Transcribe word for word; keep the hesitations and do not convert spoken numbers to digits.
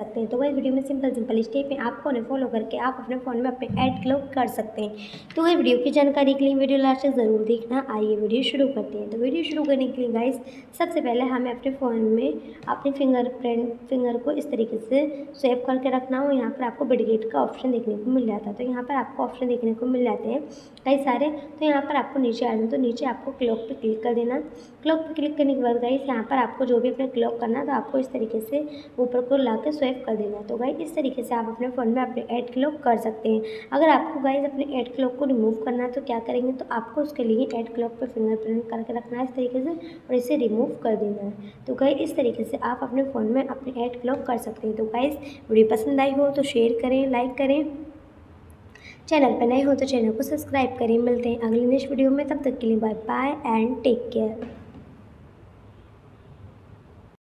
सकते हैं। तो वही वीडियो में सिंपल सिंपल स्टेप में आपको उन्हें फॉलो करके आप अपने फ़ोन में अपने ऐड क्लिक कर सकते हैं। तो वही वीडियो की जानकारी के लिए वीडियो लास्ट तक ज़रूर देखना। आइए वीडियो शुरू करते हैं। तो वीडियो शुरू करने के लिए गाइस सबसे पहले हमें अपने फ़ोन में अपने फिंगर प्रिंट फिंगर को इस तरीके से स्वैप करके रखना हो। यहाँ पर आपको ब्रिगेड का ऑप्शन देखने को मिल जाता है। तो यहाँ पर आपको ऑप्शन देखने को मिल जाते हैं कई सारे। तो यहाँ पर आपको नीचे आ जाए तो नीचे आपको क्लॉक पर क्लिक कर देना। क्लॉक पर क्लिक करने के बाद गाइस यहाँ पर आपको जो भी अपने क्लॉक करना है तो आपको इस तरीके से ऊपर को ला कर कर देना। तो गाइस इस तरीके से आप अपने फ़ोन में अपने ऐड क्लॉक कर सकते हैं। अगर आपको गाइस अपने ऐड क्लॉक को रिमूव करना है तो क्या करेंगे, तो आपको उसके लिए ऐड क्लॉक पर फिंगर प्रिंट करके रखना है इस तरीके से और इसे रिमूव कर देना है। तो गाइस इस तरीके से आप अपने फ़ोन में अपने ऐड क्लॉक कर सकते हैं। तो गाइस वीडियो पसंद आई हो तो शेयर करें, लाइक करें, चैनल पर नए हो तो चैनल को सब्सक्राइब करें। मिलते हैं अगले नेक्स्ट वीडियो में, तब तक के लिए bye bye and take care.